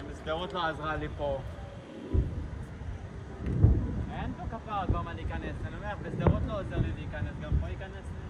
המסגרות לא עזרה לי פה. אין פה כפר, כבר מה להיכנס. אני אומר, בסדרות לא עוזר לי להיכנס, גם פה ייכנס לי.